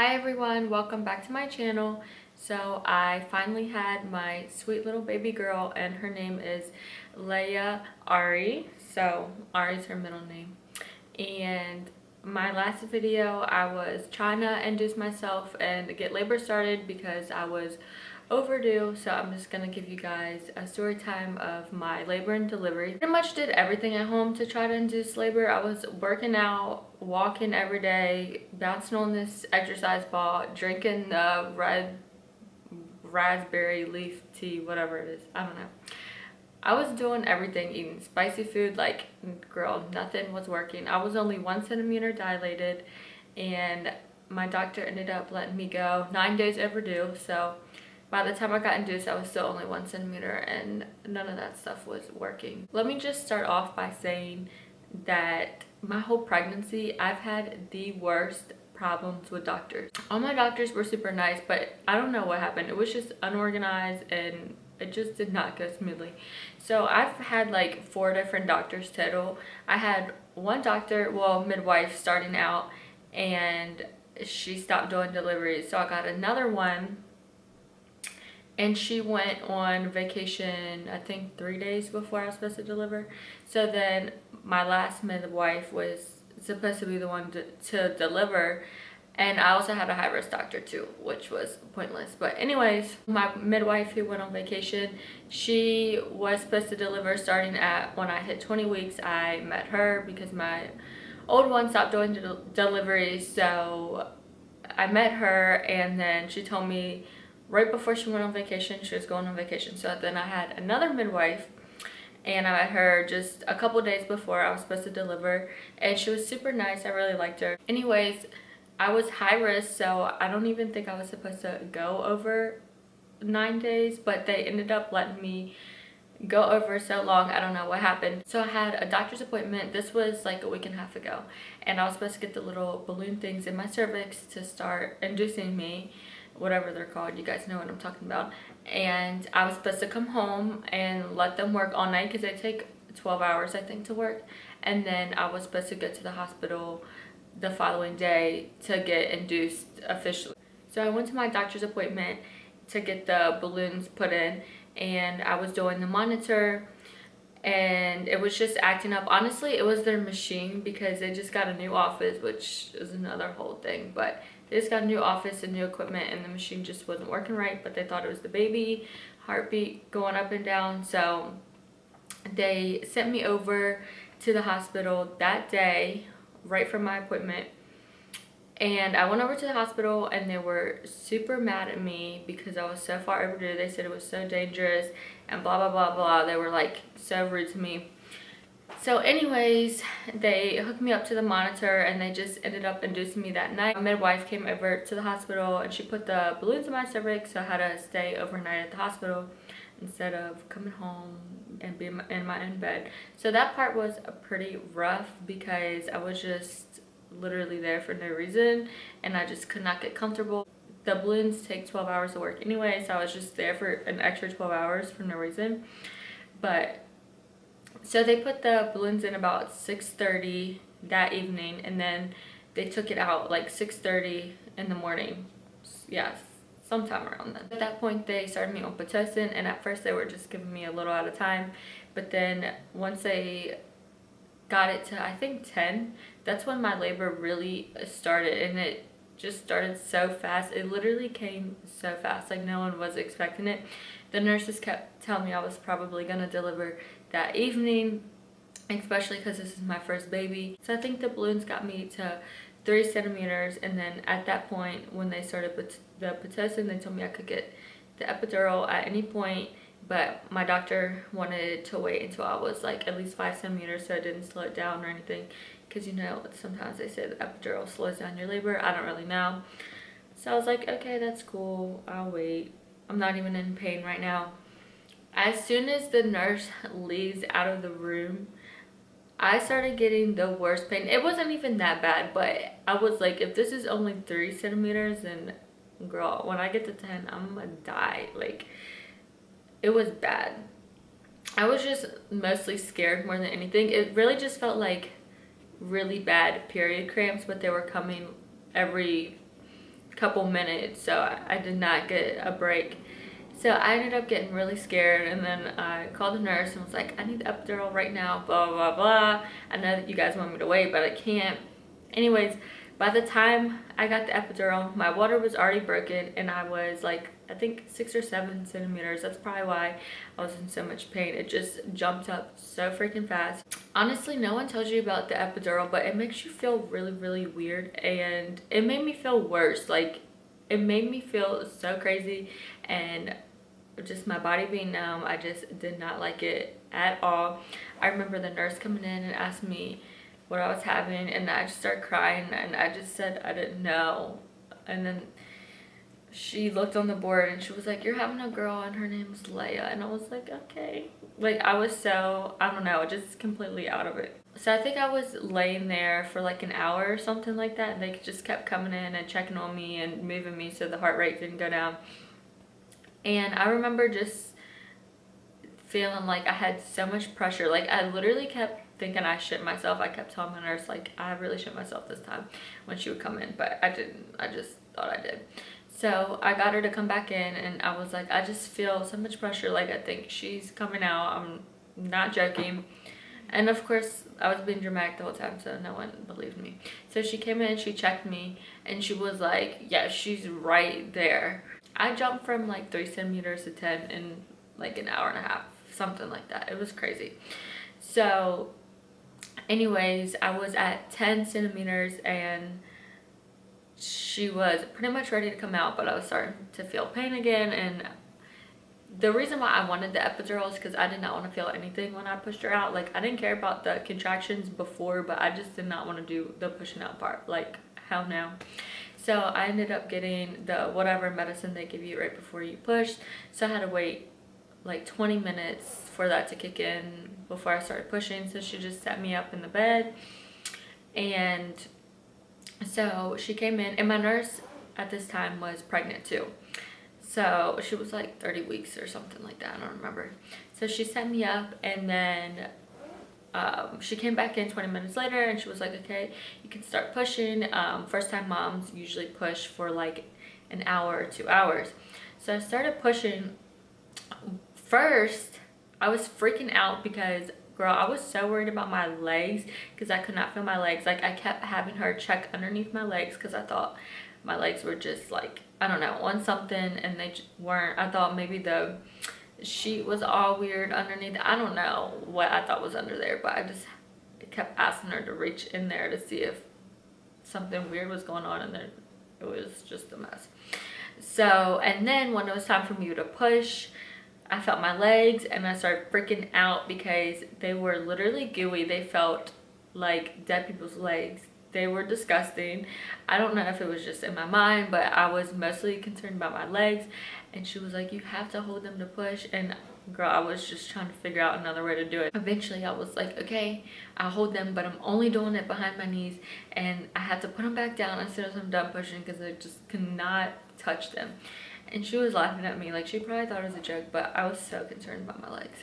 Hi everyone, welcome back to my channel. So I finally had my sweet little baby girl and her name is Leia Ari. So Ari is her middle name. And my last video I was trying to induce myself and get labor started because I was overdue, so I'm just gonna give you guys a story time of my labor and delivery. Pretty much did everything at home to try to induce labor. I was working out, walking every day, bouncing on this exercise ball, drinking the red raspberry leaf tea, whatever it is, I don't know. I was doing everything, eating spicy food, like, girl, nothing was working. I was only 1 centimeter dilated and my doctor ended up letting me go 9 days overdue. So by the time I got induced, I was still only 1 centimeter and none of that stuff was working. Let me just start off by saying that my whole pregnancy, I've had the worst problems with doctors. All my doctors were super nice, but I don't know what happened. It was just unorganized and it just did not go smoothly. So I've had like 4 different doctors total. I had one doctor, well, midwife starting out, and she stopped doing deliveries. So I got another one. And she went on vacation, I think 3 days before I was supposed to deliver. So then my last midwife was supposed to be the one to deliver. And I also had a high-risk doctor too, which was pointless. But anyways, my midwife who went on vacation, she was supposed to deliver starting at when I hit 20 weeks. I met her because my old one stopped doing delivery. So I met her and then she told me, right before she went on vacation, she was going on vacation. So then I had another midwife and I met her just a couple days before I was supposed to deliver, and she was super nice. I really liked her. Anyways, I was high risk, so I don't even think I was supposed to go over 9 days, but they ended up letting me go over so long. I don't know what happened. So I had a doctor's appointment. This was like a week and a half ago, and I was supposed to get the little balloon things in my cervix to start inducing me, whatever they're called, you guys know what I'm talking about. And I was supposed to come home and let them work all night because they take 12 hours, I think, to work. And then I was supposed to go to the hospital the following day to get induced officially. So I went to my doctor's appointment to get the balloons put in, and I was doing the monitor and it was just acting up. Honestly, it was their machine because they just got a new office, which is another whole thing, but they just got a new office and new equipment and the machine just wasn't working right, but they thought it was the baby, heartbeat going up and down. So they sent me over to the hospital that day, right from my appointment. And I went over to the hospital and they were super mad at me because I was so far overdue. They said it was so dangerous and blah, blah, blah, blah. They were like so rude to me. So anyways, they hooked me up to the monitor and they just ended up inducing me that night. My midwife came over to the hospital and she put the balloons in my cervix, so I had to stay overnight at the hospital instead of coming home and being in my own bed. So that part was pretty rough because I was just literally there for no reason and I just could not get comfortable. The balloons take 12 hours to work anyway, so I was just there for an extra 12 hours for no reason. But so they put the balloons in about 6:30 that evening and then they took it out like 6:30 in the morning. Yeah, sometime around then. At that point they started me on Pitocin, and at first they were just giving me a little at a time, but then once they got it to I think 10, that's when my labor really started, and it just started so fast. It literally came so fast, like no one was expecting it. The nurses kept telling me I was probably gonna deliver that evening, especially because this is my first baby. So I think the balloons got me to 3 centimeters, and then at that point when they started the Pitocin, they told me I could get the epidural at any point, but my doctor wanted to wait until I was like at least 5 centimeters so I didn't slow it down or anything, because you know sometimes they say the epidural slows down your labor. I don't really know. So I was like, okay, that's cool, I'll wait. I'm not even in pain right now. As soon as the nurse leaves out of the room, I started getting the worst pain. It wasn't even that bad, but I was like, if this is only 3 centimeters, then girl, when I get to 10, I'm gonna die. Like, it was bad. I was just mostly scared more than anything. It really just felt like really bad period cramps, but they were coming every couple minutes, so I did not get a break. So I ended up getting really scared, and then I called the nurse and was like, I need the epidural right now, blah, blah, blah. I know that you guys want me to wait, but I can't. Anyways, by the time I got the epidural, my water was already broken, and I was like, I think 6 or 7 centimeters. That's probably why I was in so much pain. It just jumped up so freaking fast. Honestly, no one tells you about the epidural, but it makes you feel really, really weird, and it made me feel worse. Like, it made me feel so crazy, and just my body being numb, I just did not like it at all. I remember the nurse coming in and asked me what I was having, and I just started crying, and I just said I didn't know. And then she looked on the board and she was like, you're having a girl and her name's Leia. And I was like, okay. Like, I was so, I don't know, just completely out of it. So I think I was laying there for like an hour or something like that, and they just kept coming in and checking on me and moving me so the heart rate didn't go down. And I remember just feeling like I had so much pressure. Like, I literally kept thinking I shit myself. I kept telling my nurse, like, I really shit myself this time, when she would come in, but I didn't. I just thought I did. So I got her to come back in, and I was like, I just feel so much pressure. Like, I think she's coming out. I'm not joking. And of course, I was being dramatic the whole time, so no one believed me. So she came in and she checked me, and she was like, yeah, she's right there. I jumped from like 3 centimeters to 10 in like an hour and a half, something like that. It was crazy. So anyways, I was at 10 centimeters and she was pretty much ready to come out, but I was starting to feel pain again. And the reason why I wanted the epidural is because I did not want to feel anything when I pushed her out. Like, I didn't care about the contractions before, but I just did not want to do the pushing out part. Like, hell no. So I ended up getting the whatever medicine they give you right before you push. So I had to wait like 20 minutes for that to kick in before I started pushing. So she just set me up in the bed, and so she came in, and my nurse at this time was pregnant too. So she was like 30 weeks or something like that, I don't remember. So she set me up, and then she came back in 20 minutes later, and she was like, okay, you can start pushing. First time moms usually push for like an hour or 2 hours. So I started pushing. First, I was freaking out because, girl, I was so worried about my legs because I could not feel my legs. Like, I kept having her check underneath my legs because I thought my legs were just like, I don't know, on something, and they just weren't. I thought maybe the sheet was all weird underneath. I don't know what I thought was under there, but I just kept asking her to reach in there to see if something weird was going on, and then it was just a mess. So, and then when it was time for me to push, I felt my legs, and I started freaking out because they were literally gooey. They felt like dead people's legs. They were disgusting. I don't know if it was just in my mind, but I was mostly concerned about my legs. And she was like, you have to hold them to push. And girl, I was just trying to figure out another way to do it. Eventually I was like, okay, I'll hold them, but I'm only doing it behind my knees, and I have to put them back down as soon as I'm done pushing because I just could not touch them. And she was laughing at me, like she probably thought it was a joke, but I was so concerned about my legs.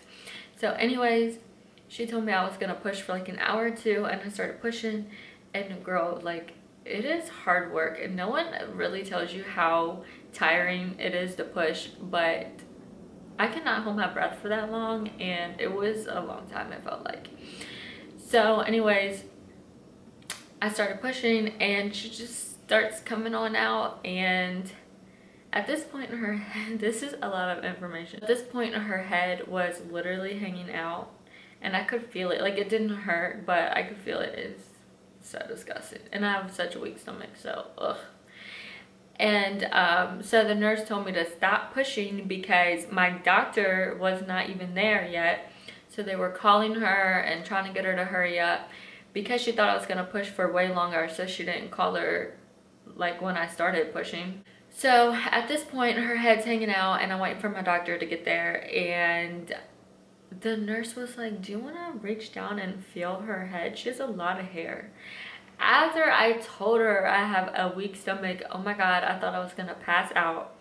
So anyways, she told me I was gonna push for like an hour or two, and I started pushing. And girl, like, it is hard work, and no one really tells you how tiring it is to push, but I cannot hold my breath for that long, and it was a long time, it felt like. So anyways, I started pushing, and she just starts coming on out, and at this point in her head, this is a lot of information. At this point in her head was literally hanging out, and I could feel it. Like, it didn't hurt, but I could feel it. It's so disgusting. And I have such a weak stomach, so ugh. And so the nurse told me to stop pushing because my doctor was not even there yet. So they were calling her and trying to get her to hurry up because she thought I was gonna push for way longer, so she didn't call her like when I started pushing. So at this point, her head's hanging out, and I'm waiting for my doctor to get there. And the nurse was like, do you want to reach down and feel her head? She has a lot of hair. After I told her I have a weak stomach, oh my God, I thought I was going to pass out.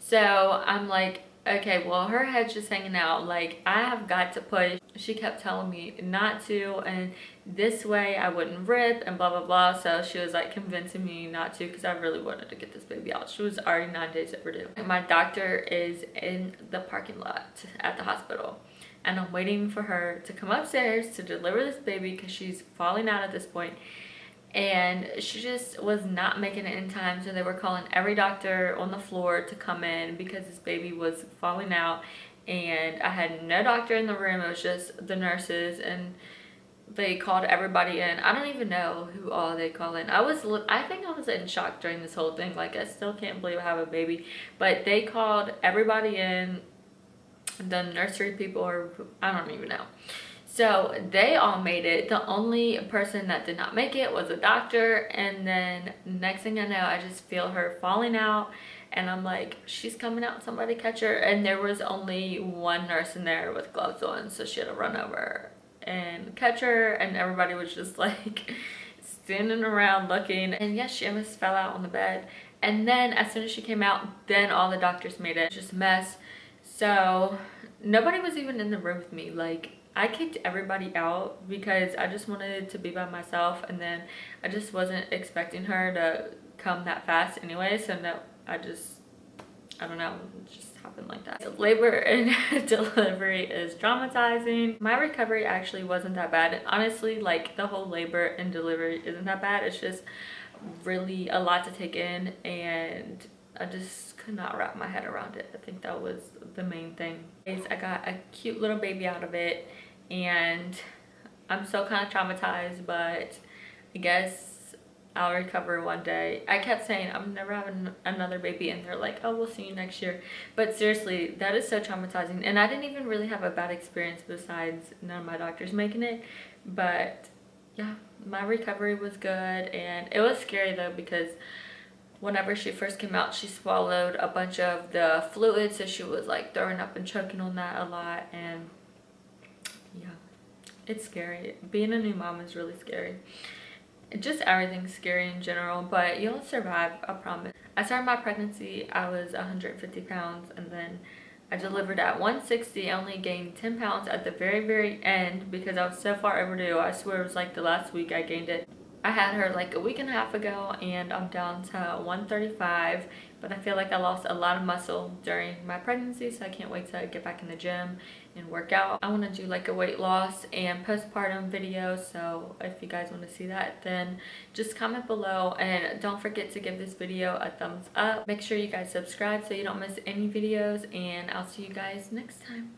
So I'm like, Okay, well, her head's just hanging out. Like, I have got to push. She kept telling me not to, and this way I wouldn't rip and blah blah blah. So she was like convincing me not to because I really wanted to get this baby out. She was already 9 days overdue. And my doctor is in the parking lot at the hospital, and I'm waiting for her to come upstairs to deliver this baby because she's falling out at this point. And she just was not making it in time, so they were calling every doctor on the floor to come in because this baby was falling out, and I had no doctor in the room. It was just the nurses, and they called everybody in. I don't even know who all they called in. I think I was in shock during this whole thing. Like, I still can't believe I have a baby. But they called everybody in, the nursery people, or I don't even know. So they all made it. The only person that did not make it was a doctor. And then next thing I know, I just feel her falling out, and I'm like, she's coming out, somebody catch her. And there was only one nurse in there with gloves on, so she had to run over and catch her, and everybody was just like standing around looking. And yes, she almost fell out on the bed. And then as soon as she came out, then all the doctors made it. Just a mess. So nobody was even in the room with me. Like, I kicked everybody out because I just wanted to be by myself, and then I just wasn't expecting her to come that fast anyway. So no, I don't know, it just happened like that. Labor and delivery is traumatizing. My recovery actually wasn't that bad, and honestly, like, the whole labor and delivery isn't that bad. It's just really a lot to take in, and I just could not wrap my head around it. I think that was the main thing. I got a cute little baby out of it, and I'm still kind of traumatized, but I guess I'll recover one day. I kept saying I'm never having another baby, and they're like, oh, we'll see you next year. But seriously, that is so traumatizing, and I didn't even really have a bad experience besides none of my doctors making it. But yeah, my recovery was good, and it was scary though, because whenever she first came out, she swallowed a bunch of the fluid, so she was like throwing up and choking on that a lot. And yeah, it's scary. Being a new mom is really scary. Just everything's scary in general, but you'll survive, I promise. I started my pregnancy, I was 150 pounds, and then I delivered at 160. I only gained 10 pounds at the very, very end because I was so far overdue. I swear it was like the last week I gained it. I had her like a week and a half ago, and I'm down to 135, but I feel like I lost a lot of muscle during my pregnancy, so I can't wait to get back in the gym and work out. I want to do like a weight loss and postpartum video, so if you guys want to see that, then just comment below, and don't forget to give this video a thumbs up. Make sure you guys subscribe so you don't miss any videos, and I'll see you guys next time.